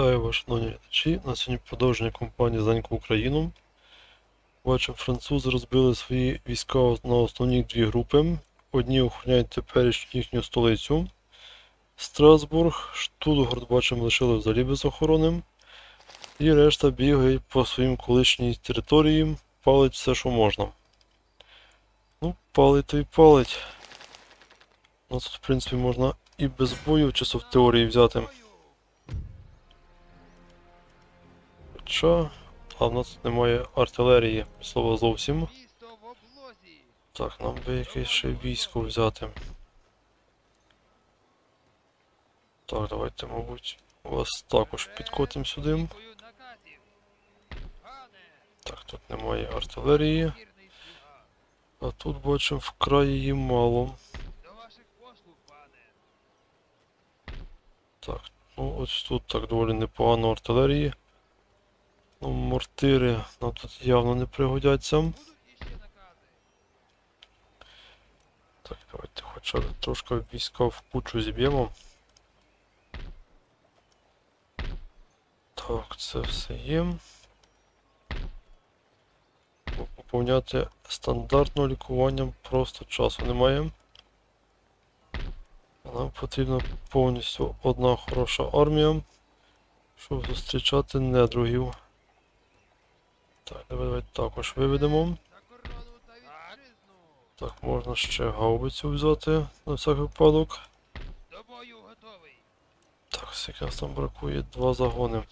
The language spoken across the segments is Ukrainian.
Вітаю вас, шановні глядачі. На сьогодні продовження кампанії «Займу Україну». Бачимо, французи розбили свої війська на основні дві групи. Одні охороняють теперішню їхню столицю Страсбург, Штутгарт, бачимо, лишили взагалі без охорони. І решта бігають по своїм колишній території, палить все, що можна. Ну, палить то й палить. У нас тут, в принципі, можна і без бою, часу в теорії взяти. Хоча, а в нас тут немає артилерії, слова зовсім. Так, нам би якесь ще військо взяти. Так, давайте, мабуть, вас також підкотимо сюди. Так, тут немає артилерії. А тут, бачимо, вкрай її мало. Так, ну ось тут так доволі непогано артилерії. Ну, мортири нам тут явно не пригодяться. Так, давайте хоча б трошки війська в кучу зіб'ємо. Так, це все є. Поповняти стандартне лікування просто часу немає. Нам потрібна повністю одна хороша армія, щоб зустрічати недругів. Так, давайте також виведемо. Так, можна ще гаубицю взяти на всяк випадок. Так, скільки нас там бракує? Два загони.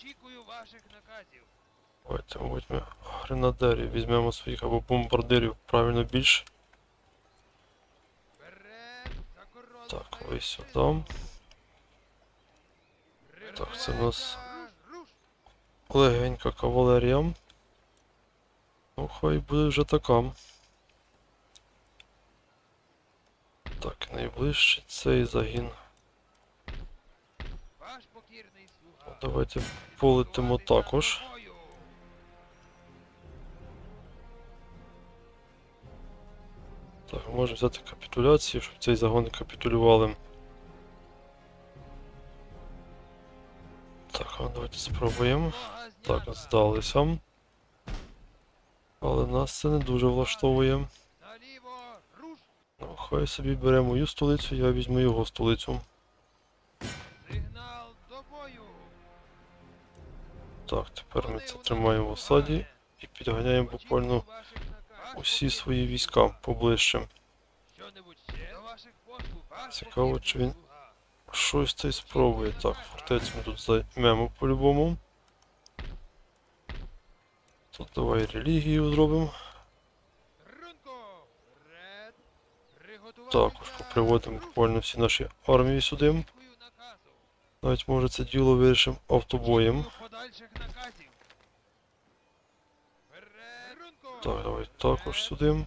Давайте, мабуть, ми гренадерів візьмемо своїх, або бомбардирів, правильно, більше. Так, ви сюди. Так, це в нас легенька кавалерія. Ну, хай буде вже така. Так, найближчий цей загін. Давайте полетимо також. Так, можемо взяти капітуляцію, щоб цей загон не капітулювали. Так, давайте спробуємо. Так, здалися. Але нас це не дуже влаштовує. Ну, хай собі бере мою столицю, я візьму його столицю. Так, тепер ми це тримаємо в осаді і підганяємо буквально усі свої війська поближче. Цікаво, чи він щось та й спробує. Так, фортець ми тут займемо по-любому. Тут давай релігію зробимо. Також поприводимо буквально всі наші армії сюди. Навіть, може, це діло вирішимо автобоєм. Так, давай також сюди.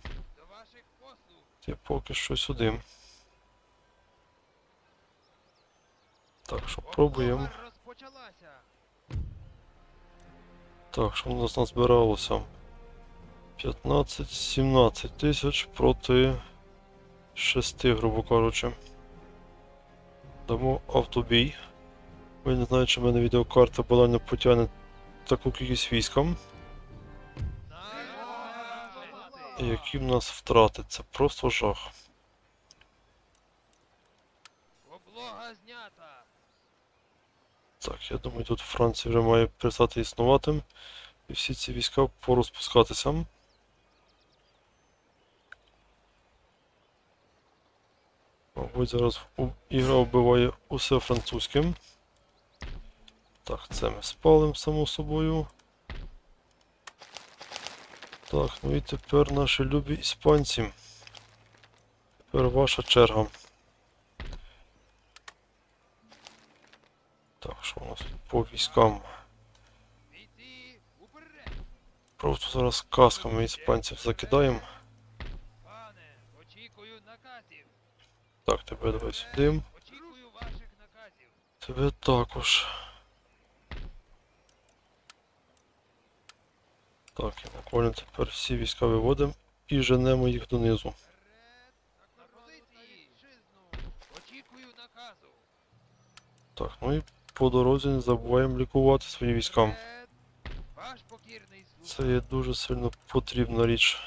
Ти поки що сюди. Так, що пробуємо. Так, що у нас назбиралося? 15-17 тисяч проти 6, грубо кажучи. Дамо автобій. Ви не знаєте, що в мене відеокарта банально потягне таку кількість військам. Які в нас втрати? Це просто жах. Так, я думаю, тут Франція вже має перестати існувати. І всі ці війська порозпускатися. Мабуть, зараз ігра вбиває усе французьке. Так, це ми спалимо, само собою. Так, ну і тепер наші любі іспанці. Тепер ваша черга. Так, що у нас по військам? Просто зараз касками іспанців закидаємо. Так, тебе давай сюди. Тебе також. Так, і буквально тепер всі війська виводимо і женемо їх донизу. Так, ну і по дорозі не забуваємо лікувати своїм військам. Це є дуже сильно потрібна річ.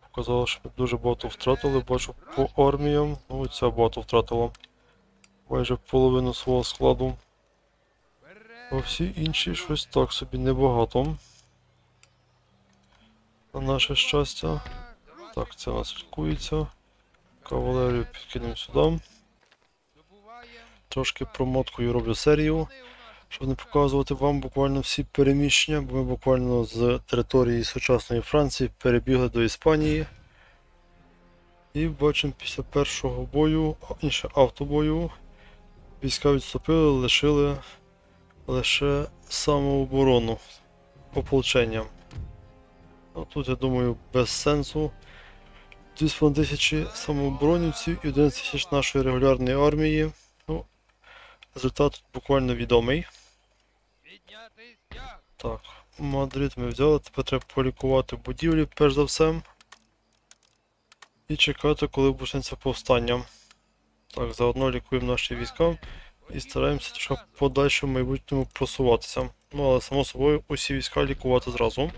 Показало, що ми дуже багато втратили, бачу по арміям. Ну, ця багато втратила. Майже половину свого складу. А всі інші щось так собі небагато. На наше щастя. Так, це нас лікується. Кавалерію підкинемо сюди. Трошки промоткою роблю серію, щоб не показувати вам буквально всі переміщення, бо ми буквально з території сучасної Франції перебігли до Іспанії. І бачимо, після першого бою, інше автобою, війська відступили, лишили лише самооборону, ополчення. Ну, тут, я думаю, без сенсу. 2500 самооборонівців і 11000 нашої регулярної армії. Ну, результат буквально відомий. Так, Мадрид ми взяли, тепер треба полікувати будівлі, перш за все. І чекати, коли почнеться повстання. Так, заодно лікуємо наші війська і стараємося тільки подальше в майбутньому просуватися. Ну, але само собою усі війська лікувати зразу.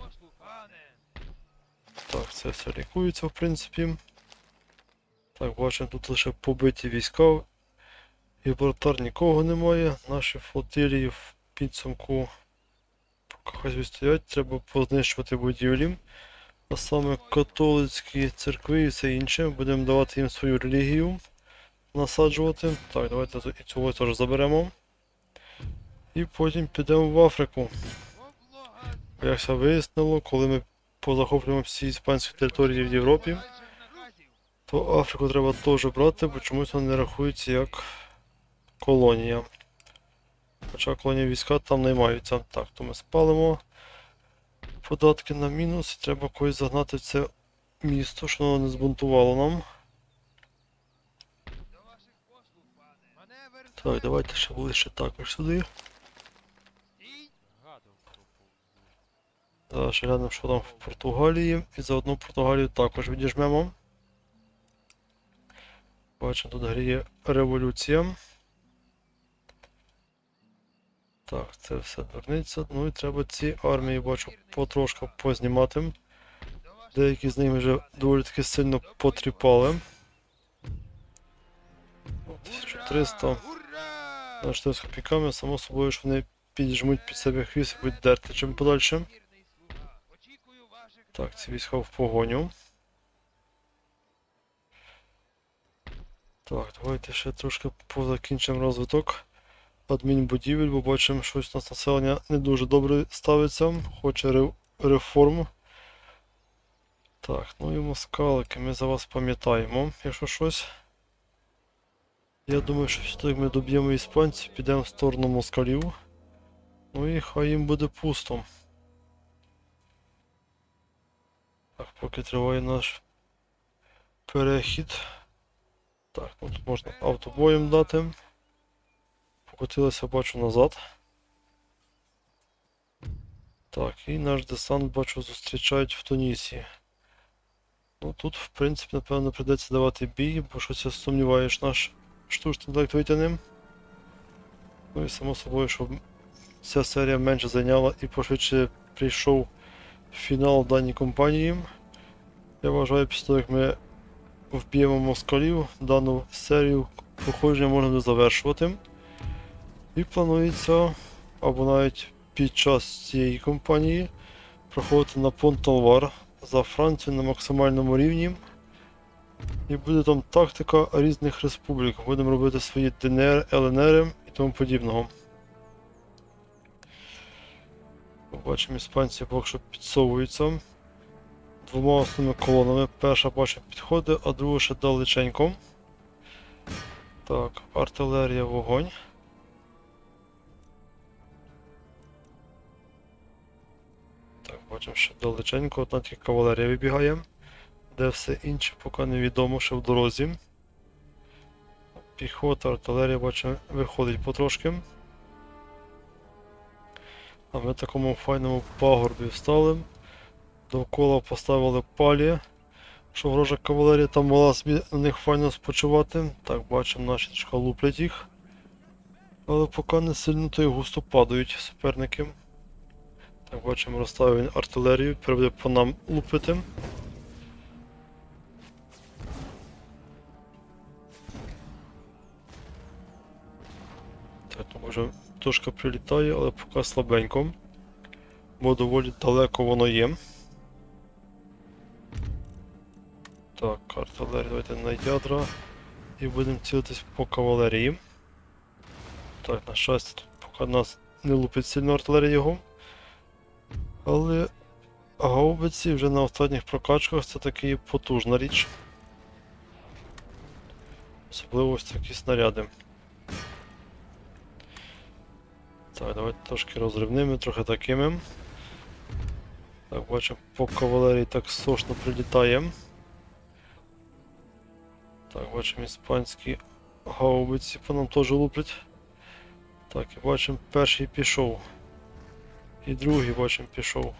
Так, це все лікується, в принципі. Так, бачимо, тут лише побиті війська. Гібралтар нікого немає. Наші флотилії в підсумку поки відстоять, треба познищувати будівлі. А саме католицькі церкви і все інше. Будемо давати їм свою релігію насаджувати. Так, давайте і цього теж заберемо. І потім підемо в Африку. Як це вияснило, коли ми позахоплюємо всі іспанські території в Європі, то Африку треба теж брати, бо чомусь вона не рахується як колонія. Хоча колонія війська там наймаються. Так, то ми спалимо податки на мінус, і треба когось загнати в це місто, щоб воно не збунтувало нам. Так, давайте ще ближче також сюди. Зараз глянемо, що там в Португалії, і заодно Португалію також відіжмемо. Бачимо, тут гріє революція. Так, це все дурниця. Ну і треба ці армії, бачу, потрошку познімати. Деякі з них вже доволі таки сильно потріпали. 1300. На 400 піками, само собою, що вони підіжмуть під себе хвіст і будуть дерти чим подальше. Так, ці війська в погоню. Так, давайте ще трошки позакінчимо розвиток адмінбудівель, бо бачимо, що у нас населення не дуже добре ставиться, хоче реформ. Так, ну і москалики, ми за вас пам'ятаємо, якщо щось. Я думаю, що все так ми доб'ємо іспанців, підемо в сторону москалів. Ну і хай їм буде пусто. Так, поки триває наш перехід. Так, ну тут можна автобоєм дати. Покотилася, бачу, назад. Так, і наш десант, бачу, зустрічають в Тунісі. Ну тут, в принципі, напевно, прийдеться давати бій, бо щось я сумніваюсь, наш штучний інтелект витягне. Ну і само собою, щоб ця серія менше зайняла і пошвидше прийшов фінал даній компанії. Я вважаю, після того, як ми вб'ємо москалів, дану серію проходження можна буде завершувати. І планується, або навіть під час цієї компанії, проходити на Понт-Олвар за Францію на максимальному рівні. І буде там тактика різних республік. Будемо робити свої ДНР, ЛНР і тому подібного. Бачимо, іспанці поки що підсовуються двома основними колонами. Перша, бачимо, підходить, а друга ще далеченько. Так, артилерія, вогонь. Так, бачимо, ще далеченько, одна тільки кавалерія вибігає. Де все інше, поки невідомо, ще в дорозі. Піхота, артилерія, бачимо, виходить потрошки. А ми в такому файному пагорбі встали, довкола поставили палі, що ворожа кавалерія там мала собі на них файно спочивати. Так, бачимо, наші трошки луплять їх. Але поки не сильно, то й густо падають суперники. Так, бачимо, розставив він артилерію, приведе по нам лупити. Так, то вже тушка прилітає, але поки слабенько. Бо доволі далеко воно є. Так, артилерію давайте на ядра. І будемо цілитись по кавалерії. Так, на щастя, тут поки нас не лупить сильно артилерія його. Але гаубиці вже на останніх прокачках це таки потужна річ. Особливо ось такі снаряди. Так, давайте трошки розривними, трохи такими. Так, бачимо, по кавалерії так сошно прилітає. Так, бачимо, іспанські гаубиці по нам теж луплять. Так, і бачимо, перший пішов. І другий, бачимо, пішов.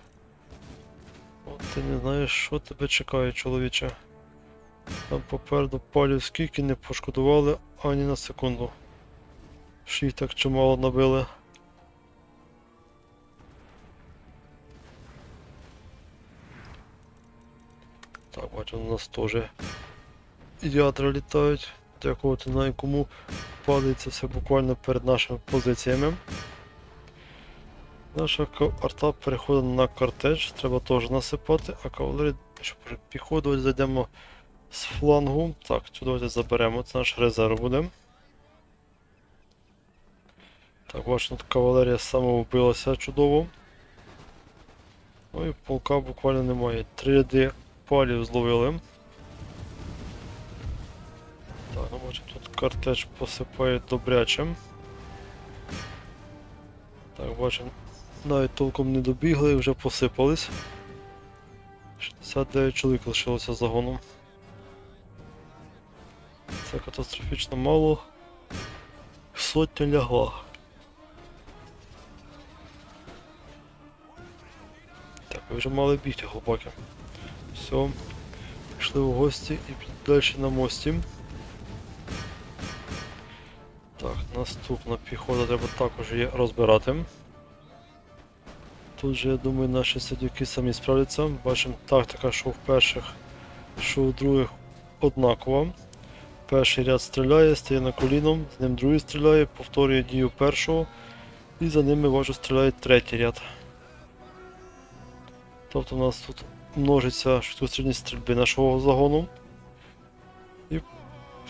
От ти не знаєш, що тебе чекає, чоловіче. Там попереду палів скільки не пошкодували ані на секунду. Ще й так чимало набили. Так, бачимо, у нас теж ядра літають. Дякувати на якому падається все буквально перед нашими позиціями. Наша арта переходить на кортеж, треба теж насипати, а кавалерію, щоб піхоту, зайдемо з флангу. Так, цю давайте заберемо, це наш резерв буде. Так, бачимо, кавалерія самовбилася чудово. Ну і полка буквально немає. 3 ряди палів зловили. Так, ну бачимо, тут кортеж посипає добрячим. Так, бачимо. Навіть толком не добігли і вже посипались. 69 чоловік лишилося загоном. Це катастрофічно мало. Сотня лягла. Так, ви вже мали бігти, хлопаки. Все, пішли в гості і далі на мості. Так, наступна піхота треба також її розбирати. Тут же, я думаю, наші сидюки самі справляться. Бачимо, тактика, що в перших, що в других однакова. Перший ряд стріляє, стає на коліном, з ним другий стріляє, повторює дію першого. І за ними, бачу, стріляє третій ряд. Тобто у нас тут множиться швидкострільність стрільби нашого загону. І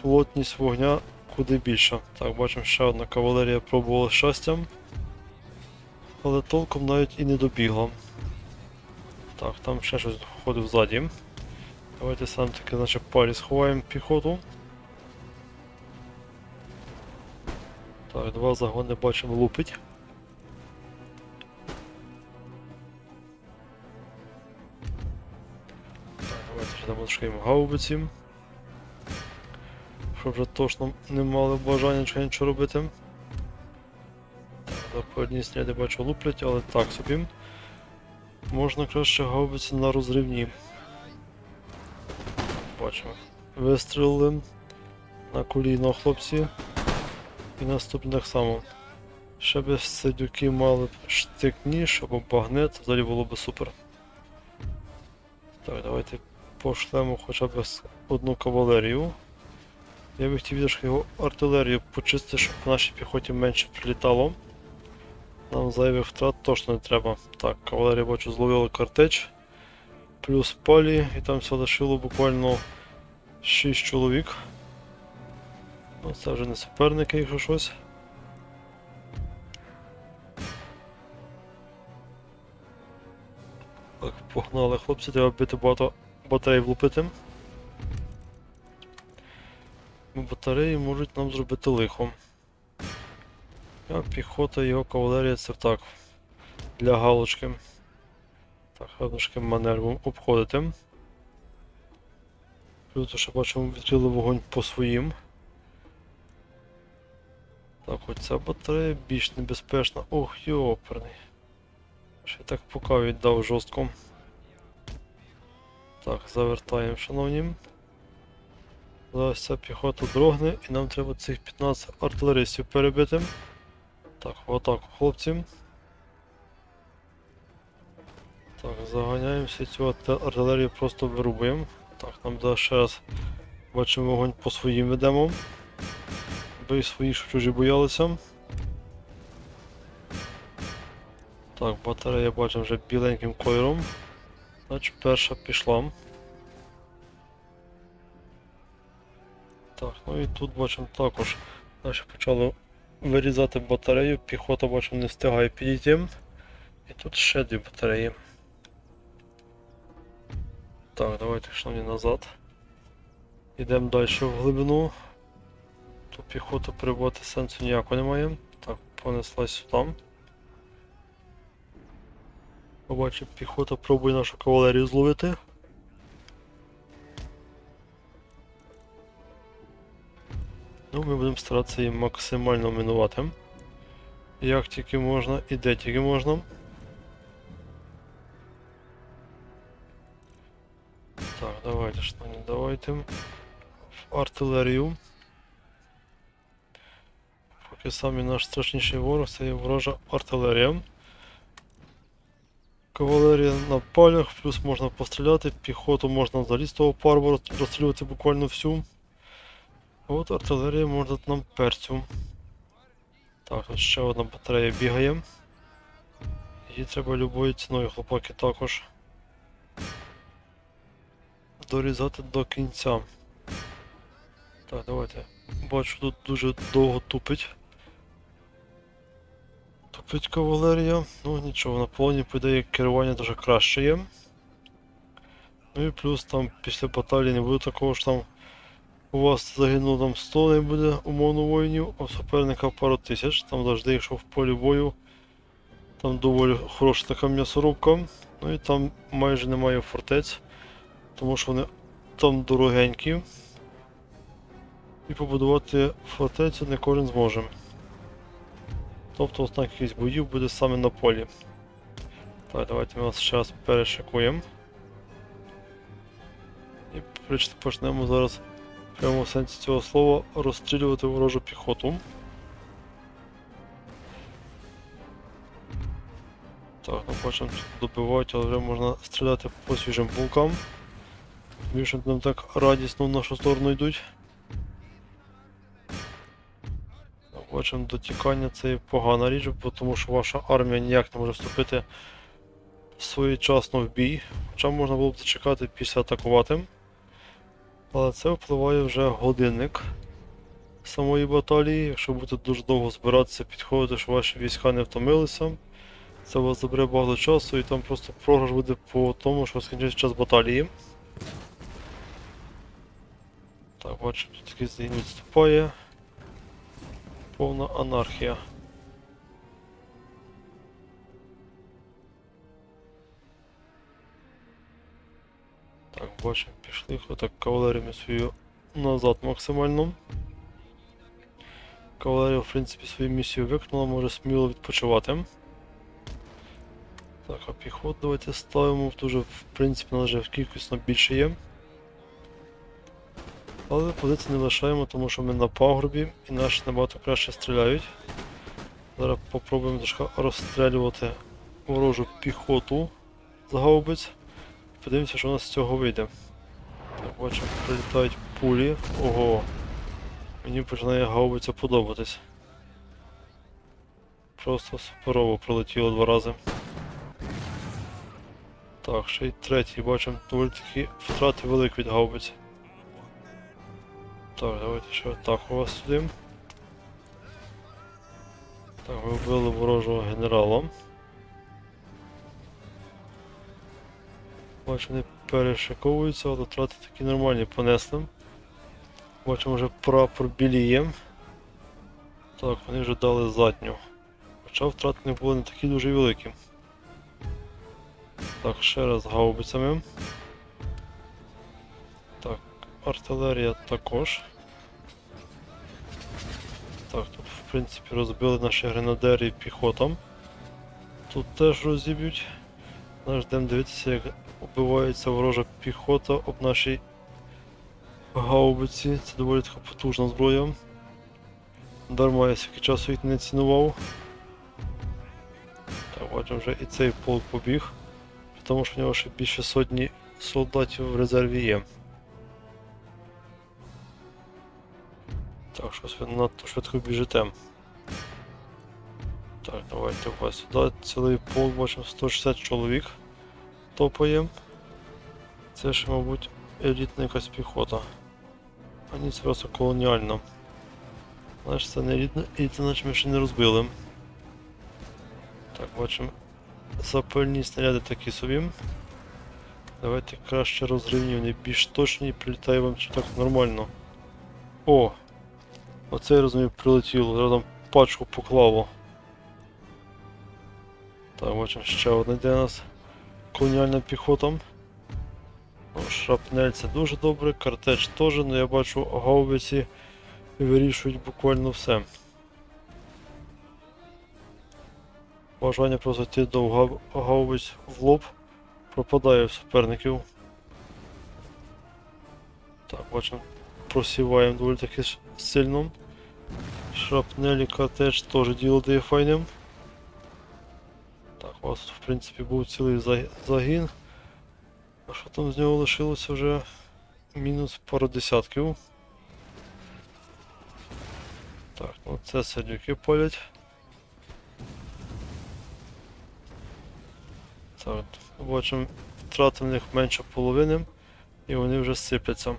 плотність вогня куди більша. Так, бачимо, ще одна кавалерія пробувала щастям. Але толком навіть і не добігло. Так, там ще щось ходив ззаді. Давайте сам таки, наче парі сховаємо піхоту. Так, два загони бачимо лупить. Так, давайте ще намушкаємо гаубиці. Щоб вже точно не мали бажання нічого робити. По одній снаряді бачу луплять, але так собі. Можна краще гаубиці на розривні. Бачимо. Вистрілили на коліно хлопці. І наступні так само. Ще б сидюки мали штик-ніж або багнет, взагалі було б супер. Так, давайте пошлемо хоча б одну кавалерію. Я б хотів трішки його артилерію почистити, щоб в нашій піхоті менше прилітало. Нам зайвих втрат точно не треба. Так, кавалерія, бачу, зловила картеч. Плюс палі, і там все лишило буквально 6 чоловік. Ну, це вже не суперники, якщо щось. Так, погнали хлопці, треба бити багато батарей влупити. Батареї можуть нам зробити лихо. А піхота і його кавалерія це так, для галочки. Так, гарношки манервом обходити. Плюс, що бачимо, відкрили вогонь по своїм. Так, хоч ця батарея більш небезпечна. Ох, йоперний. Ще так пока віддав жорстко. Так, завертаємо, шановні. Зараз ця піхота дрогне і нам треба цих 15 артилеристів перебити. Так, в атаку, хлопці. Так, заганяємося, цю артилерію просто вирубуємо. Так, нам да ще раз бачимо вогонь по своїм ведемо. Бо і свої, що чужі боялися. Так, батарея бачимо вже біленьким кольором. Значить, перша пішла. Так, ну і тут бачимо також. Наші почали вирізати батарею, піхота бачимо не встигає підійти. І тут ще дві батареї. Так, давайте, шановні, назад. Йдемо далі в глибину. Тут піхоту перебувати сенсу ніякого немає. Так, понеслась сюди. Побачимо, піхота пробує нашу кавалерію зловити. Ну, ми будемо старатися її максимально минувати. Як тільки можна і де тільки можна. Так, давайте, шановні, давайте в артилерію. Поки самі наш страшніший ворог, це є ворожа артилерія. Кавалерія на палях, плюс можна постріляти, піхоту можна взагалі з того парбу розстрілювати буквально всю. А от артилерія може дати нам перцю. Так, тут ще одна батарея бігає. Її треба любою ціною, хлопаки, також дорізати до кінця. Так, давайте. Бачу, тут дуже довго тупить. Тупить кавалерія. Ну нічого, на полоні піде, як керування дуже краще є. Ну і плюс там після баталії не буде такого, що там у вас загинуло там 100 не буде умовно воїнів, а у суперника пару тисяч. Там завжди, якщо в полі бою, там доволі хороша така м'ясорубка. Ну і там майже немає фортець, тому що вони там дорогенькі. І побудувати фортецю не кожен зможе. Тобто останніх якихось боїв буде саме на полі. Так, давайте ми вас ще раз перешикуємо. І почнемо зараз прямо в сенсі цього слова розстрілювати ворожу піхоту. Так, ну бачимо, тут добивають, але вже можна стріляти по свіжим булкам. Більше нам так радісно в нашу сторону йдуть. Бачимо, дотікання це погана річ, тому що ваша армія ніяк не може вступити своєчасно в бій. Хоча можна було б зачекати після атакувати. Але це впливає вже годинник самої баталії. Якщо будете дуже довго збиратися, підходити, що ваші війська не втомилися, це у вас забере багато часу і там просто програш буде по тому, що скінчиться час баталії. Так, бачимо, тут якийсь день відступає. Повна анархія. Так, бачимо, пішли, отак кавалерію свою назад максимально. Кавалерія, в принципі, свою місію виконала, може сміло відпочивати. Так, а піхот давайте ставимо, тут вже, в принципі, вона вже кількісно більше є. Але позиції не лишаємо, тому що ми на пагорбі і наші набагато краще стріляють. Зараз попробуємо трошки розстрілювати ворожу піхоту з гаубиць. Подивимося, що у нас з цього вийде. Так, бачимо, прилітають пулі. Ого! Мені починає гаубиця подобатись. Просто суперово прилетіло два рази. Так, ще й третій, бачимо, доволі такі втрати великі від гаубиць. Так, давайте ще атаку вас сюди. Так, ви вбили ворожого генерала. Бачу, вони перешиковуються, але втрати такі нормальні понесли. Бачимо, вже прапор біліє. Так, вони вже дали задню. Хоча втрати не були не такі дуже великі. Так, ще раз гаубицями. Так. Артилерія також. Так, тут в принципі розбили наші гренадери піхотам. Тут теж розіб'ють. Наш дивитися, як Убивається ворожа піхота об нашій гаубиці. Це доволі така потужна зброя. Дарма я скільки часу їх не цінував. Так, бачимо, вже і цей полк побіг. При тому, що в нього ще більше сотні солдатів в резерві є. Так, щось ви надто швидко біжите. Так, давайте у вас сюди. Цілий полк, бачимо, 160 чоловік топає. Це ще, мабуть, елітна якась піхота. А ні, це просто колоніальна. Знаєш, це не елітна, наче ми ще не розбили. Так, бачимо, запальні снаряди такі собі. Давайте краще розрівнювані, більш точні, і прилітає вам чи так нормально. О! Оце, я розумію, прилетіло, зараз там пачку поклало. Так, бачимо, ще одна йде у нас колоніальна піхота. Ну, шрапнель це дуже добре, картеч теж, але я бачу гаубиці вирішують буквально все. Бажання просто йти до гаубиць в лоб пропадає в суперників. Так, бачимо, просіваємо доволі таки сильно. Шрапнелі, картеч теж діло дає файним. Так, у вас в принципі був цілий загін. А що там з нього лишилося вже? Мінус пару десятків. Так, ну це сердюки палять. Так, бачимо, втрати в них менше половини, і вони вже сипляться.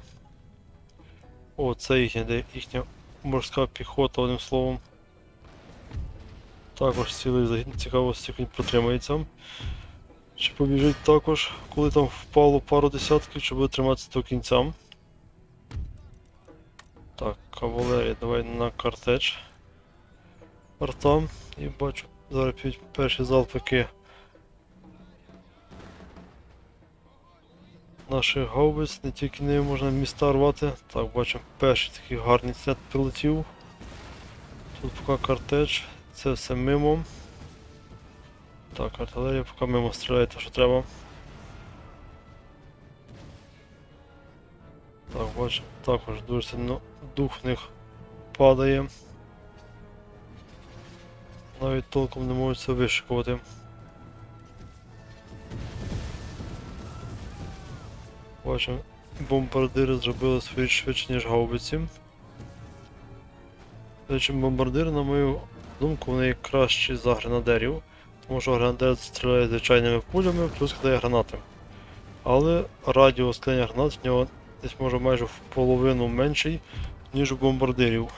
О, це їхня морська піхота, одним словом. Також цілий загін, цікаво, скільки він протримається. Чи побіжить також, коли там впало пару десятків, чи буде триматися до кінця. Так, кавалерія, давай на картеч. Арта, і бачу, зараз підуть перші залпики наших гаубиць, не тільки нею можна міста рвати. Так, бачимо, перший такий гарний снаряд прилетів. Тут поки картеч, це все мимо. Так, артилерія поки мимо стріляє те, що треба. Так, бачимо, також дуже сильно дух в них падає. Навіть толком не можуть це вишикувати. Бачимо, бомбардири зробили свої швидше, ніж гаубиці. Речі, бомбардири, на мою думку, вони є кращі за гренадерів. Тому що гренадер стріляє звичайними пулями, плюс кидає гранати. Але радіус кидання гранат в нього десь може майже в половину менший, ніж у бомбардирів.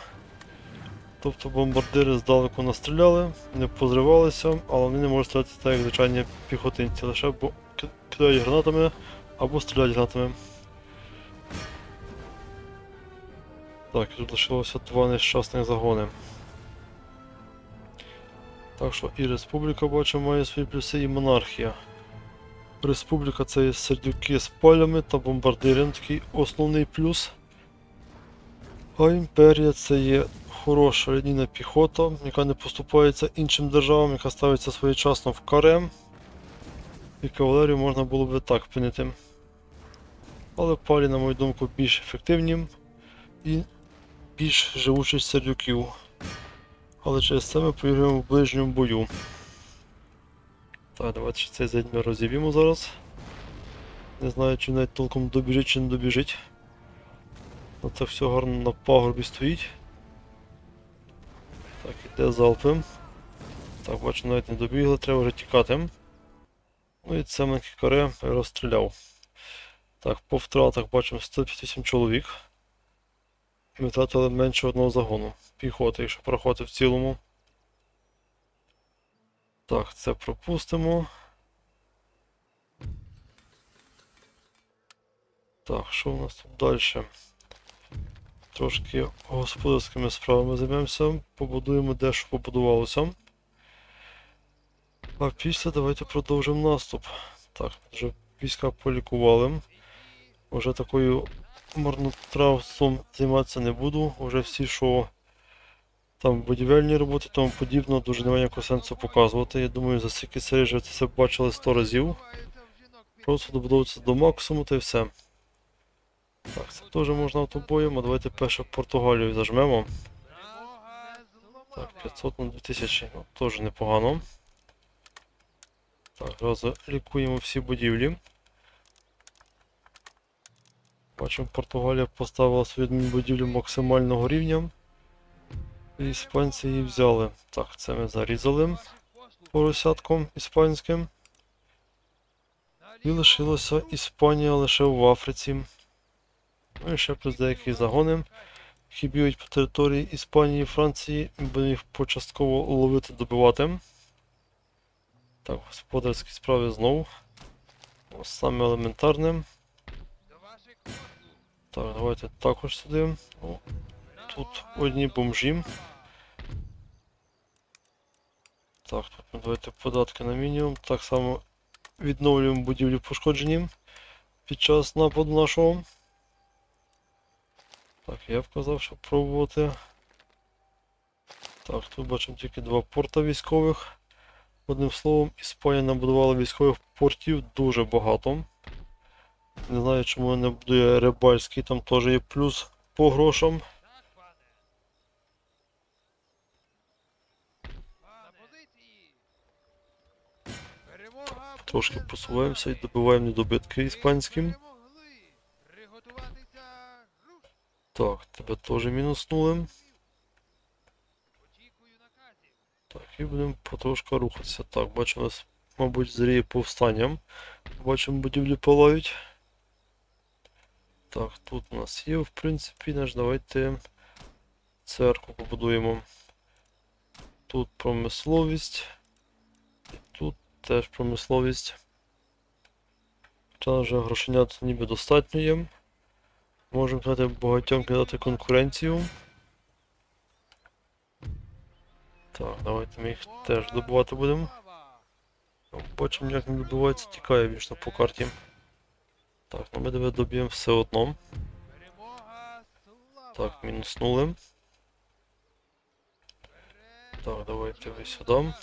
Тобто бомбардири здалеку настріляли, не позривалися, але вони не можуть стріляти так, як звичайні піхотинці. Лише кидають гранатами або стріляють гранатами. Так, тут лишилося два нещасних загони. Так що і республіка, бачу, має свої плюси, і монархія. Республіка — це є сердюки з палями та бомбардирем, такий основний плюс. А імперія — це є хороша лінійна піхота, яка не поступається іншим державам, яка ставиться своєчасно в каре. І кавалерію можна було б так пинити. Але палі, на мою думку, більш ефективні і більш живучі сердюків. Але через це ми проіграємо в ближньому бою. Так, давайте цей задній ми розіб'ємо зараз. Не знаю, чи навіть толком добіжить, чи не добіжить. Але це все гарно на пагорбі стоїть. Так, іде залпи. Так, бачу, навіть не добігли, треба вже тікати. Ну і це маленький каре розстріляв. Так, по втратах бачимо 158 чоловік. Ми втратили менше одного загону піхоти, якщо проходити в цілому. Так, це пропустимо. Так, що в нас тут далі? Трошки господарськими справами займемося, побудуємо дещо побудувалося. А після давайте продовжимо наступ. Так, вже війська полікували. Уже такою марнотравством займатися не буду. Уже всі, що там будівельні роботи, тому подібно, дуже немає ніякого сенсу показувати. Я думаю, за стільки серій вже це все бачили 100 разів. Просто добудовується до максимуму та й все. Так, це теж можна автобоєм, а давайте перше Португалію зажмемо. Так, 500 на 2000, ну, теж непогано. Так, одразу лікуємо всі будівлі. Бачимо, Португалія поставила свою будівлю максимального рівня. І іспанці її взяли. Так, це ми зарізали поросятком іспанським. І лишилася Іспанія лише в Африці. Ну і ще плюс деякі загони, які б'ють по території Іспанії і Франції. Ми будемо їх почастково ловити, добивати. Так, господарські справи знову. Ось саме елементарне. Так, давайте також сюди. О, тут одні бомжі. Так, тут давайте податки на мінімум. Так само відновлюємо будівлі пошкоджені під час нападу нашого. Так, я вказав, щоб пробувати. Так, тут бачимо тільки два порта військових. Одним словом, Іспанія набудувала військових портів дуже багато. Не знаю, чому не будує рибальський, там теж є плюс по грошам. Трошки посуваємося і добиваємо недобитки іспанським. Так, тебе теж мінуснули. Так, і будемо потрошку рухатися. Так, бачу, у нас, мабуть, зріє повстання. Бачимо, будівлі палають. Так, тут у нас є, в принципі, наш, давайте церкву побудуємо. Тут промисловість. І тут теж промисловість. Хоча вже грошенят ніби достатньо є. Можемо, кстати, багатьом кидати конкуренцію. Так, давайте ми їх теж добувати будемо. Бачимо, як не добувається, тікає більше по карті. Так, ну ми тебе доб'ємо все одно. Так, мінуснули. Так, давайте ви сюди.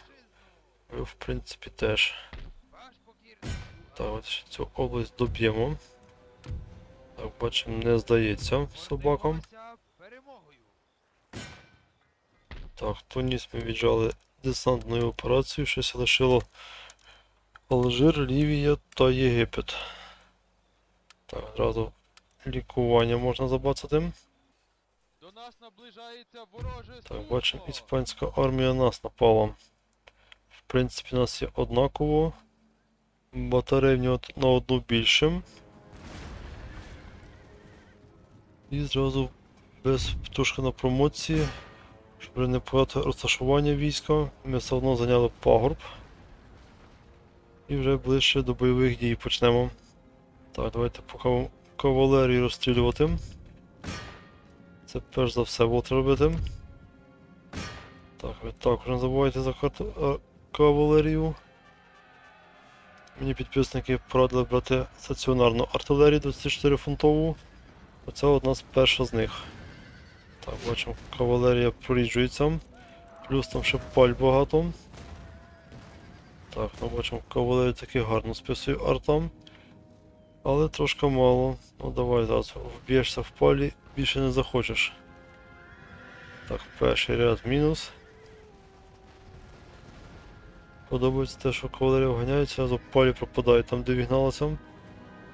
Ви, в принципі, теж. Так, от ще цю область доб'ємо. Так, бачимо, не здається собакам. Так, Туніс ми віджали десантною операцією, щось лишило Алжир, Лівія та Єгипет. Так, одразу лікування можна забацати. Так, бачимо, іспанська армія нас напала. В принципі, нас є однаково. Батарей в нього на одну більше. І зразу без птушки на промоції, щоб не погати розташування війська, ми все одно зайняли пагорб. І вже ближче до бойових дій почнемо. Так, давайте по кавалерії розстрілювати. Це перш за все було треба робити. Так, ви також не забувайте за кавалерію. Мені підписники порадили брати стаціонарну артилерію 24-фунтову. Оце одна з перших з них. Так, бачимо, кавалерія проріджується. Плюс там ще паль багато. Так, ну бачимо, кавалерію таки гарно списує артам. Але трошки мало. Ну давай зараз вб'єшся в палі, більше не захочеш. Так, перший ряд мінус. Подобається те, що кавалерія вганяється, а в палі пропадає там, де вігналася.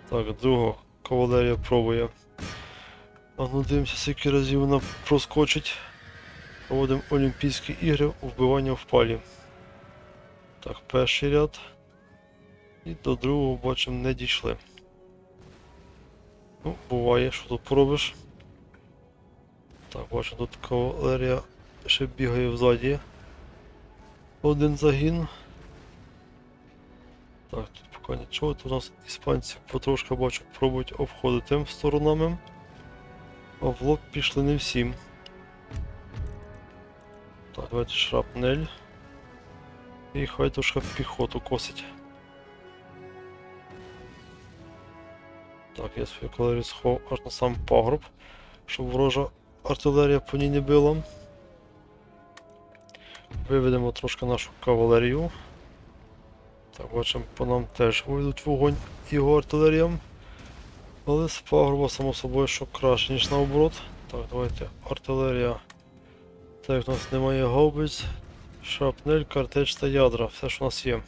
Так, друга кавалерія пробує. А ну дивимося, скільки разів вона проскочить. Проводимо Олімпійські ігри у вбивання в палі. Так, перший ряд. І до другого, бачимо, не дійшли. Ну, буває, що тут поробиш. Так, бачу, тут кавалерія ще бігає взаді. Один загін. Так, тут поки нічого. Тут у нас іспанці потрошки, бачу, пробують обходити сторонами. А в лоб пішли не всім. Так, давайте шрапнель. І хай тушка піхоту косить. Так, я свою кавалерію сховав аж на сам пагорб, щоб ворожа артилерія по ній не била. Виведемо трошки нашу кавалерію. Так, бачимо, по нам теж вийдуть вогонь його артилеріям. Але з пагорба, само собою, що краще, ніж наоборот. Так, давайте артилерія. Так, як у нас немає гаубиць, шрапнель, картеч та ядра, все що у нас є.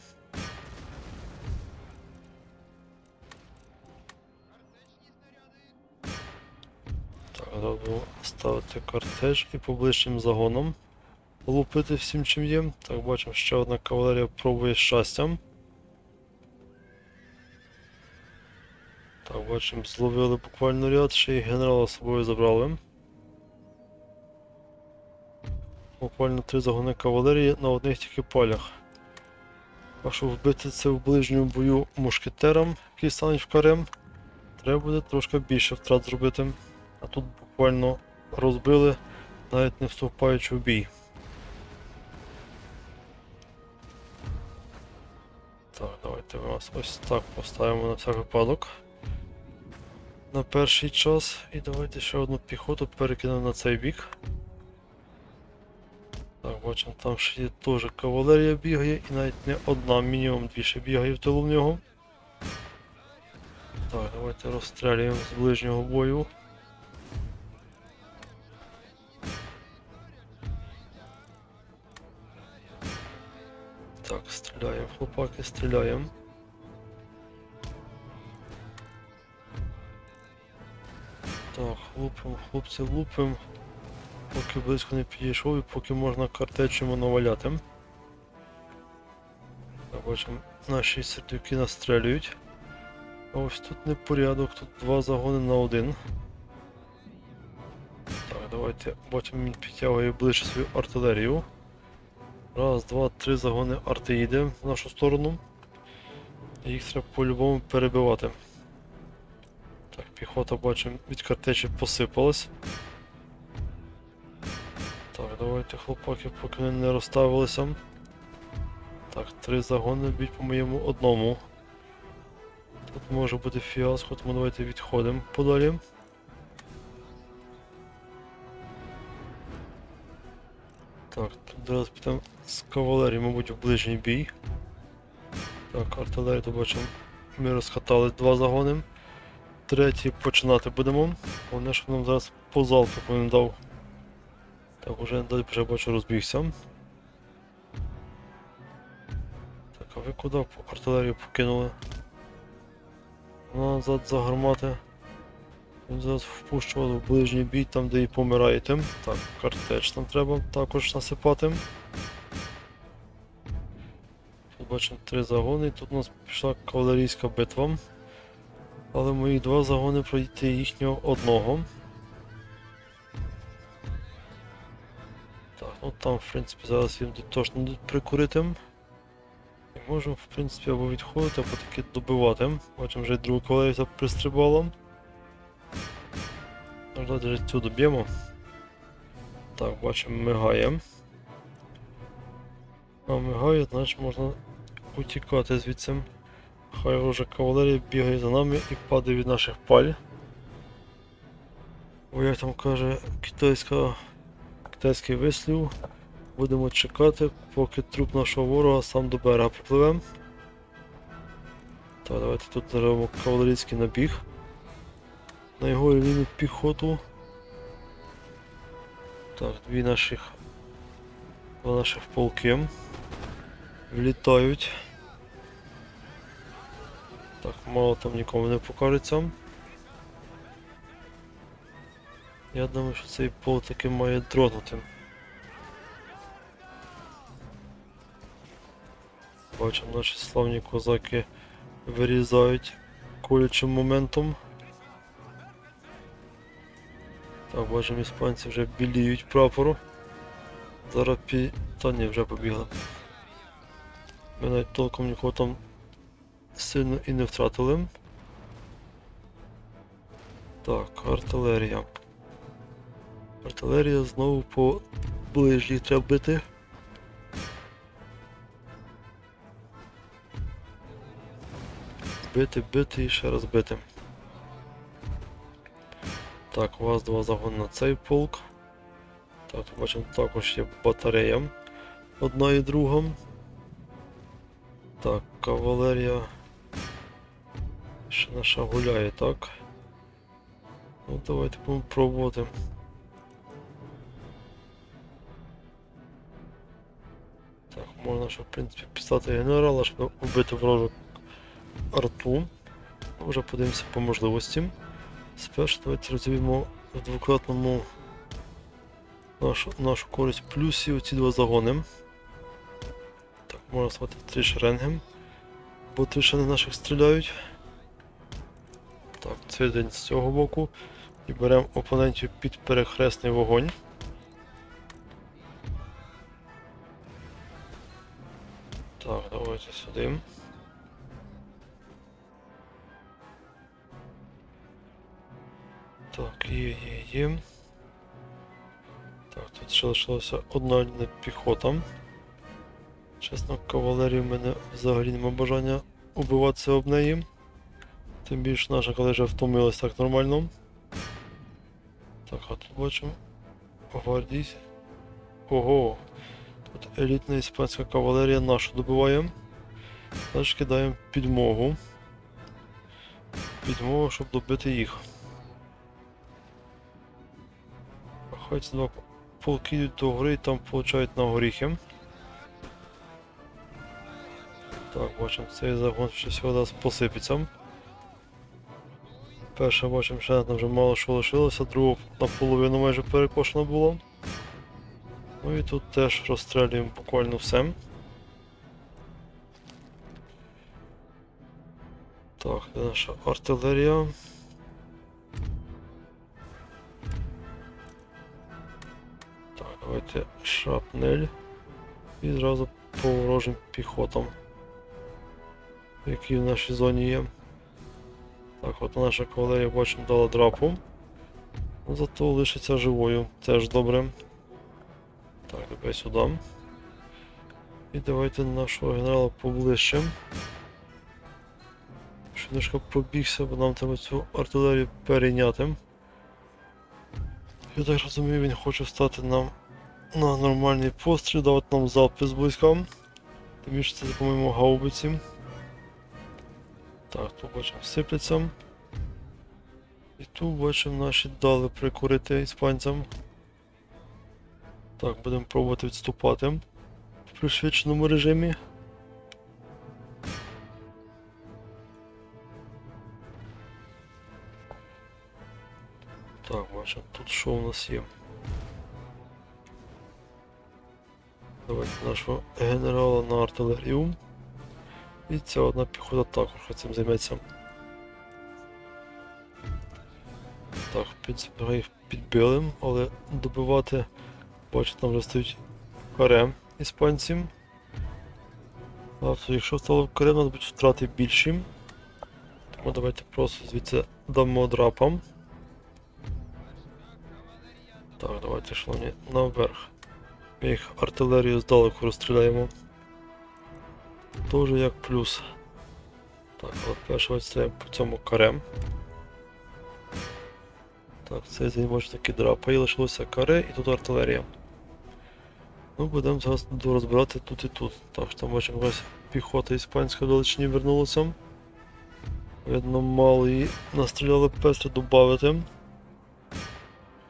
Так, треба було ставити картеч і поближчим загоном лупити всім чим є. Так, бачимо, ще одна кавалерія пробує щастям. Так, бачимо, зловили буквально ряд, ще й генерала з собою забрали. Буквально 3 загони кавалерії на одних тільки палях. А щоб вбити це в ближньому бою мушкетерам, які стануть в карем, треба буде трошки більше втрат зробити. А тут буквально розбили, навіть не вступаючи в бій. Так, давайте ми вас ось так поставимо на всяк випадок. На перший час. І давайте ще одну піхоту перекинемо на цей бік. Так, бачимо, там ще є теж кавалерія бігає, і навіть не одна, мінімум дві ще бігає в тилу в нього. Так, давайте розстрілюємо з ближнього бою. Так, стріляємо, хлопаки, стріляємо. Так, лупимо, хлопці, лупимо. Поки близько не підійшов і поки можна картечимо наваляти. Так, бачимо, наші сердюки настрелюють. А ось тут непорядок, тут 2 загони на 1. Так, давайте, потім він підтягує ближче свою артилерію. 1, 2, 3 загони арти йде в нашу сторону. Їх треба по-любому перебивати. Так, піхота, бачимо, від картечі посипалась. Так, давайте хлопаки, поки вони не розставилися. Так, 3 загони б'ють по моєму одному. Тут може бути фіаско, тому давайте відходимо подалі. Так, тут зараз підемо з кавалерії, мабуть, в ближній бій. Так, артилерію, то бачимо, ми розхатали 2 загони. 3-й починати будемо. Головне, щоб нам зараз по залпу не дав. Так, уже далі вже бачу розбігся. Так, а ви куди артилерію покинули? Назад за гармати. Він зараз впущував в ближній бій, там де і помираєте. Так, картеч нам треба також насипати. Тут бачимо 3 загони, тут у нас пішла кавалерійська битва. Але мої 2 загони пройти їхнього одного. Так, ну там, в принципі, зараз їм точно будуть прикурити. І можемо, в принципі, або відходити, або таки добивати. Бачимо, вже й друга кавалерія пристрибала. Давайте вже цю доб'ємо. Так, бачимо, мигає. А мигає, значить можна утікати звідси. Хай ворожа кавалерія бігає за нами і падає від наших паль. Бо як там каже китайський вислів, будемо чекати, поки труп нашого ворога сам до берега припливе. Так, давайте тут зробимо кавалерійський набіг. На його рівні піхоту. Так, два наших полки влітають. Так, мало там нікому не покажеться. Я думаю, що цей пол таки має дронути. Бачимо, наші славні козаки вирізають колючим моментом. Так, бачимо, іспанці вже біліють прапору. Зараз Та ні, вже побігли. Ми навіть толком нікого там сильно і не втратили. Так, артилерія. Артилерія знову по ближніх треба бити. Бити і ще раз бити. Так, у вас 2 загони на цей полк. Так, бачимо, також є батарея. Одна і друга. Так, кавалерія ще наша гуляє, так? Ну давайте будемо пробувати. Так, можна ще в принципі писати генерала, щоб вбити ворожу арту. Ну, вже подивимося по можливості. Спершу давайте розвіємо в двократному нашу користь плюс і оці два загони. Так, можна ставити три шеренги, бо три шеренги наших стріляють. Так, цей день з цього боку. І беремо опонентів під перехресний вогонь. Так, давайте сюди. Так, є. Так, тут ще лишилася одна лінія піхота. Чесно, кавалерії в мене взагалі нема бажання убиватися об неї. Тим більше наша кавалерія втомилась так нормально. Так, а тут бачимо гвардійці. Ого! Тут елітна іспанська кавалерія нашу добиває. Далі кидаємо підмогу. Підмогу, щоб добити їх. Хай ці два полки йдуть до гори і там получають на горіхи. Так, бачимо, цей загон щось вода посипеться. Перше, бачимо, шеренга вже мало що лишилося, другу наполовину майже перекошено було. Ну і тут теж розстрілюємо буквально все. Так, де наша артилерія? Так, давайте шрапнель. І зразу по ворожим піхотам, які в нашій зоні є. Так, от наша кавалерія, бачимо, дала драпу. Зато лишиться живою, теж добре. Так, давай сюди. І давайте нашого генерала поближче. Швидко пробігся, бо нам треба цю артилерію перейняти. Я так розумію, він хоче стати нам на нормальний постріл, давати нам залпи зблизька. Тим більше це, по-моєму, гаубиці. Так, тут бачимо сипляться. І тут бачимо наші дали прикурити іспанцям. Так, будемо пробувати відступати в пришвидшеному режимі. Так, бачимо, тут що у нас є. Давайте нашого генерала на артилерію. І ця одна піхота також цим займеться. Так, їх підбили, але добивати, бачите, там вже стоїть каре іспанців. Якщо стало каре, у нас будуть втрати більші. Тому давайте просто звідси дамо драпам. Так, давайте, шановні, наверх. Ми їх артилерію здалеку розстріляємо. Тоже як плюс. Так, але першого відстріляємо по цьому каре. Так, цей займач таки драпа. І лишилося каре, і тут артилерія. Ну, будемо зараз розбирати тут і тут. Так що там бачимо, якась піхота іспанська далечині вернулася. Видно, мало її настріляли пестрі додати.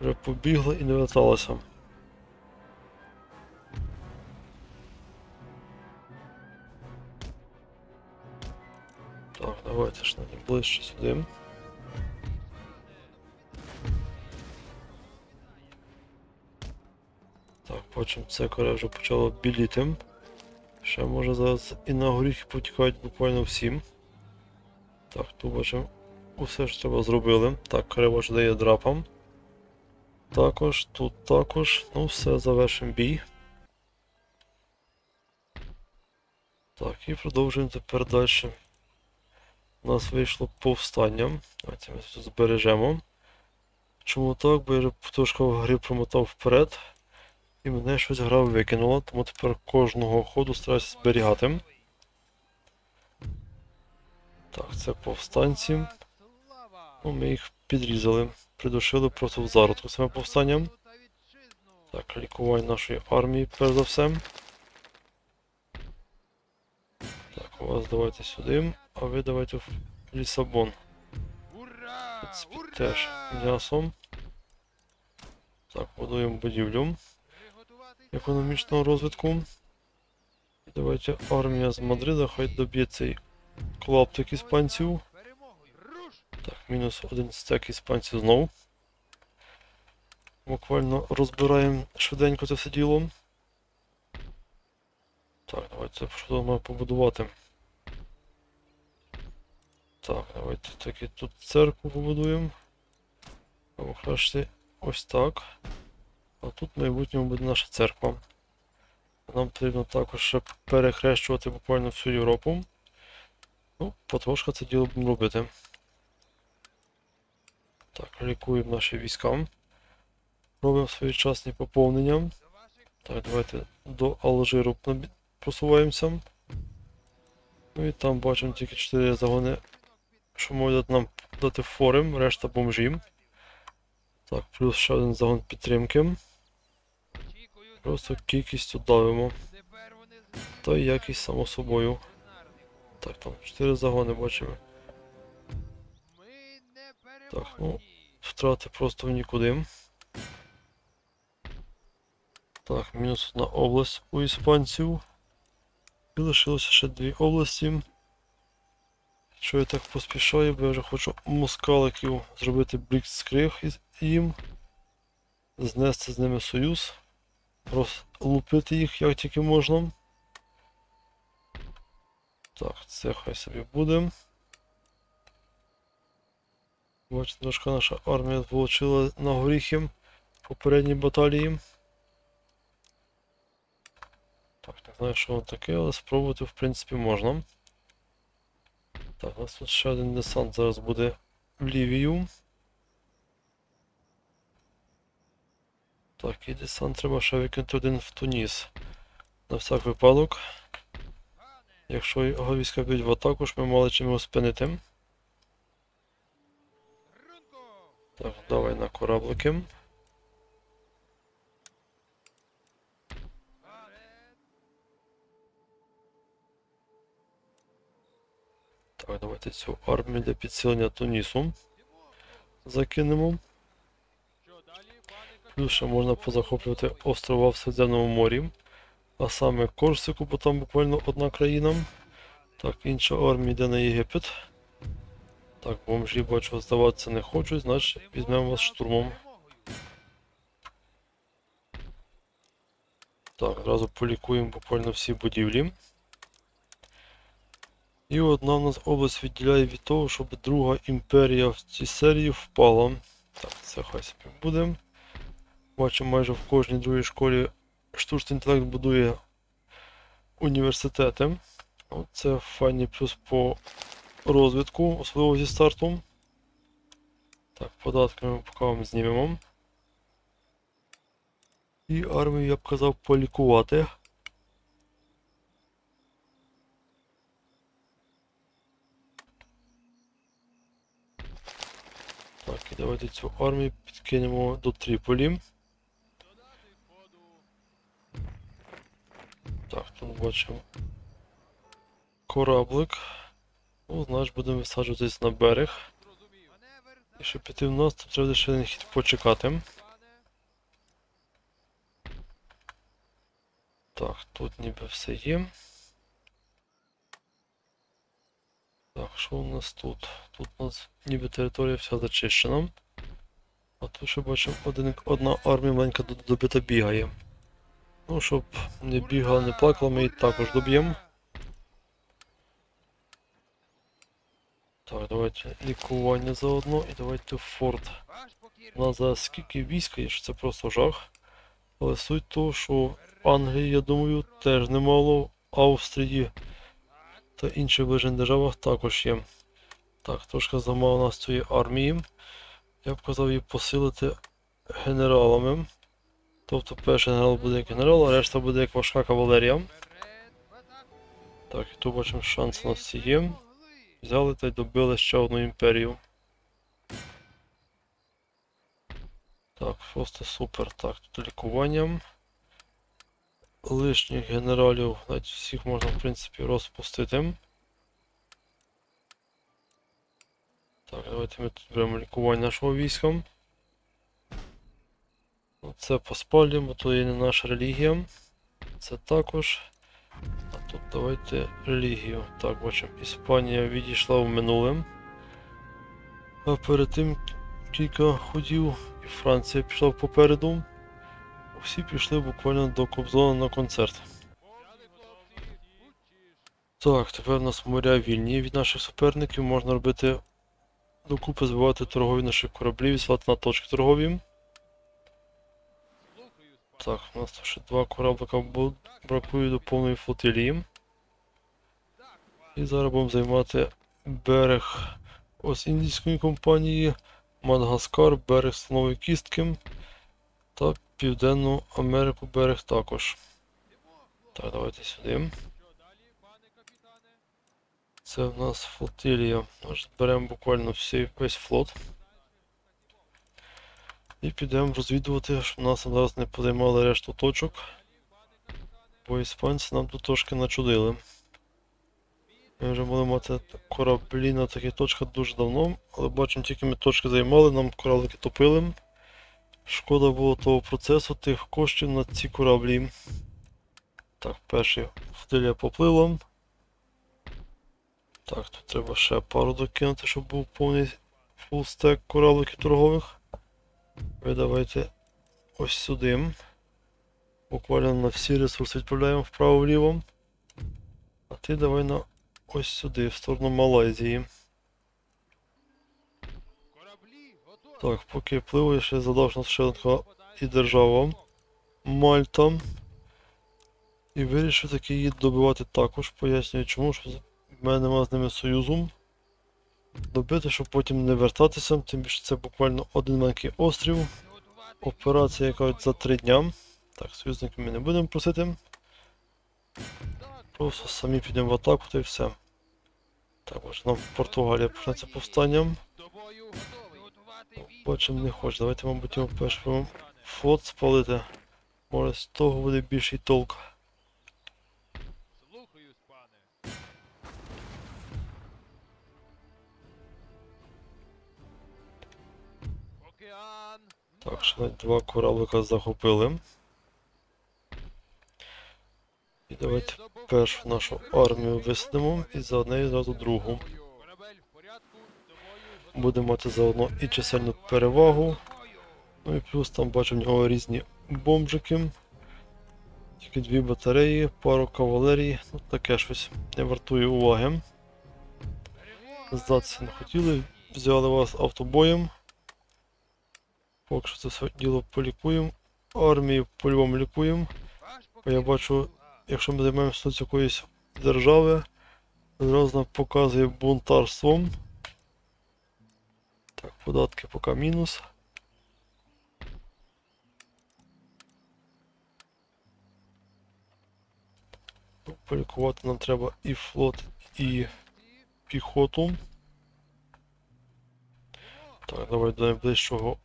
Вже побігла і не верталася. Так, давайте ж навіть ближче сюди. Так, бачимо, це коре вже почало біліти. Ще може зараз і на горіхи потікають буквально всім. Так, тут бачимо, усе ж треба зробили. Так, коре бачу, дає драпам. Також, тут також. Ну все, завершимо бій. Так, і продовжуємо тепер далі. У нас вийшло повстання. Давайте ми тут збережемо. Чому так? Бо я вже потрошку в грі промотав вперед. І мене щось гра викинула, тому тепер кожного ходу стараюся зберігати. Так, це повстанці. Ну, ми їх підрізали. Придушили просто в зародку саме повстанням. Так, лікування нашої армії перш за все. Так, Вас давайте сюди, а ви давайте в Лісабон. В принципі, теж м'ясом. Так, будуємо будівлю економічного розвитку. І давайте армія з Мадрида хай доб'є цей клаптик іспанців. Так, мінус один стек іспанців знову. Буквально розбираємо швиденько це все діло. Так, давайте що маємо побудувати. Так, давайте таки тут церкву побудуємо. Або краще ось так. А тут в майбутньому буде наша церква. Нам потрібно також ще перехрещувати буквально всю Європу. Ну, потрошка це діло будемо робити. Так, лікуємо наші війська. Робимо своєчасні поповнення. Так, давайте до Алжиру просуваємося. Ну і там бачимо тільки 4 загони, що можуть нам дати форим, решта бомжі. Так, плюс ще один загон підтримки. Просто кількістю давимо. Та якість само собою. Так, там 4 загони бачимо. Так, ну, втрати просто в нікуди. Так, мінус одна область у іспанців. І лишилося ще 2 області. Що я так поспішаю, бо я вже хочу москаликів зробити бліцкриг їм. Знести з ними союз. Розлупити їх як тільки можна. Так, це хай собі буде. Бачите, трошки наша армія отримала на горіхи в попередній баталії. Так, не знаю, що воно таке, але спробувати в принципі можна. Так, у нас тут ще один десант зараз буде в Лівію. Так, і десант треба ще викинути один в Туніс. На всяк випадок. Якщо його війська підуть в атаку, ж ми мали чим його спинити. Так, давай на кораблики. Так, давайте цю армію для підсилення Тунісу закинемо. Плюс ще можна позахоплювати острова в Середземному морі. А саме Корсику, бо там буквально одна країна. Так, інша армія йде на Єгипет. Так, бомжі, бачу, здаватися не хочуть, значить візьмемо вас штурмом. Так, одразу полікуємо буквально всі будівлі. І одна в нас область відділяє від того, щоб друга імперія в цій серії впала. Так, це хай собі буде. Бачимо, майже в кожній другій школі штучний інтелект будує університети. Це файний плюс по розвитку, особливо зі стартом. Так, податки ми поки вам знімемо. І армію я б казав полікувати. Так, і давайте цю армію підкинемо до Тріполі. Так, тут бачимо кораблик. Ну, значить, будемо висаджуватись на берег. І щоб піти в наступ, треба ще один хід почекати. Так, тут ніби все є. Так, що у нас тут? Тут у нас ніби територія вся зачищена. А тут ще бачимо, одна армія маленька добита бігає. Ну, щоб не бігала, не плакала, ми її також доб'ємо. Так, давайте лікування заодно і давайте форт. У нас зараз скільки війська є, що це просто жах. Але суть того, що Англії, я думаю, теж немало, Австрії та інших ближніх державах також є. Так, трошки замало у нас цієї армії. Я б казав її посилити генералами. Тобто перший генерал буде як генерал, а решта буде як важка кавалерія. Так, і тут бачимо, шанс у нас всі є. Взяли та й добили ще одну імперію. Так, просто супер. Так, тут лікуванням. Лишніх генералів навіть всіх можна в принципі розпустити. Давайте ми тут беремо лікування нашого військом. Це поспалює, бо то є не наша релігія. Це також. А тут давайте релігію. Так, бачимо, Іспанія відійшла в минуле. А перед тим кілька ходів і Франція пішла попереду. Всі пішли буквально до Кобзона на концерт. Так, тепер у нас моря вільні від наших суперників. Можна робити докупи, збивати торгові наших кораблів, відсилати на точки торгові. Так, у нас ще два кораблика бракує до повної флотилії. І зараз будемо займати берег ось індійської компанії, Мадагаскар, берег слонової кістки та Південну Америку берег також. Так, давайте сюди. Це в нас флотилія. Беремо буквально весь флот. І підемо розвідувати, щоб нас зараз не позаймали решту точок. Бо іспанці нам тут трошки начудили. Ми вже могли мати кораблі на таких точках дуже давно, але бачимо, тільки ми точки займали, нам кораблики топили. Шкода було того процесу, тих коштів на ці кораблі. Так, перша флотилія поплила. Так, тут треба ще пару докинути, щоб був повний фулстек корабликів торгових. Ви давайте ось сюди. Буквально на всі ресурси відправляємо вправо-вліво. А ти давай на ось сюди, в сторону Малайзії. Так, поки пливу, я ще задав нас ще і держава Мальта. І вирішив таки її добивати також, пояснюю чому, що в мене немає з ними союзу. Добити, щоб потім не вертатися, тим більше це буквально один маленький острів. Операція, яка за 3 дня. Так, союзників ми не будемо просити. Просто самі підемо в атаку, та й все. Також нам в Португалії почнеться повстанням. Бачимо, не хоче. Давайте, мабуть, його першим флот спалити. Може, з того буде більший толк. Так, ще навіть 2 кораблика захопили. І давайте першу нашу армію висадимо і за нею зразу другу. Будемо мати заодно і чисельну перевагу. Ну і плюс там бачу в нього різні бомжики. Тільки 2 батареї, пару кавалерій, ну таке щось. Не вартує уваги. Здатися не хотіли, взяли вас автобоєм. Поки що це все діло полікуємо, армію по-любому лікуємо. Бо я бачу, якщо ми займаємося тут якоїсь держави, одразу нам показує бунтарством. Так, податки поки мінус. Полікувати нам треба і флот, і піхоту. Так, давай до найближчого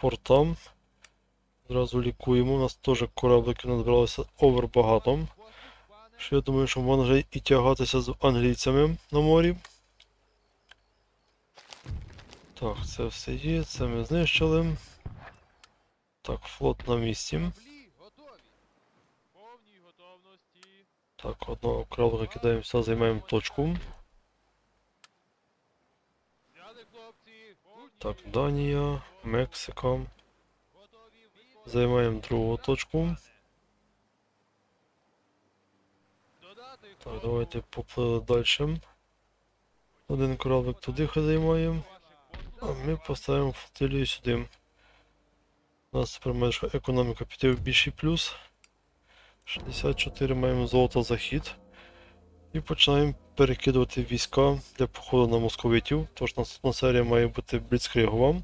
портам. Одразу лікуємо. У нас теж кораблики назбиралися овербагато. Що я думаю, що можна вже і тягатися з англійцями на морі. Так, це все є, це ми знищили. Так, флот на місці. Так, одного кораблика кидаємося, займаємо точку. Так, Данія, Мексика. Займаємо другу точку. Так, давайте поплили далі. Один кораблик туди хай займаємо. А ми поставимо флотилію сюди. У нас тепер майже економіка піти в більший плюс. 64 маємо золото за хід. І починаємо перекидувати війська для походу на московитів, тож наступна серія має бути бліцкригова.